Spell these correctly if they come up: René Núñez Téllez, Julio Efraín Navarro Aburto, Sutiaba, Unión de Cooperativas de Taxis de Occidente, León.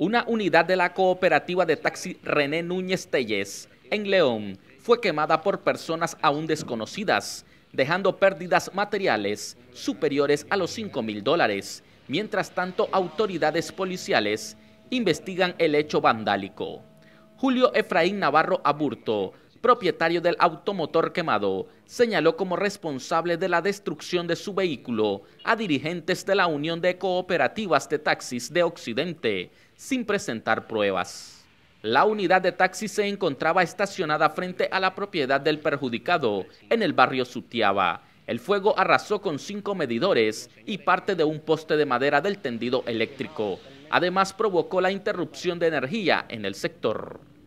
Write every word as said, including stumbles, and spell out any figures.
Una unidad de la cooperativa de taxi René Núñez Téllez, en León, fue quemada por personas aún desconocidas, dejando pérdidas materiales superiores a los cinco mil dólares. Mientras tanto, autoridades policiales investigan el hecho vandálico. Julio Efraín Navarro Aburto, propietario del automotor quemado, señaló como responsable de la destrucción de su vehículo a dirigentes de la Unión de Cooperativas de Taxis de Occidente, sin presentar pruebas. La unidad de taxi se encontraba estacionada frente a la propiedad del perjudicado, en el barrio Sutiaba. El fuego arrasó con cinco medidores y parte de un poste de madera del tendido eléctrico. Además, provocó la interrupción de energía en el sector.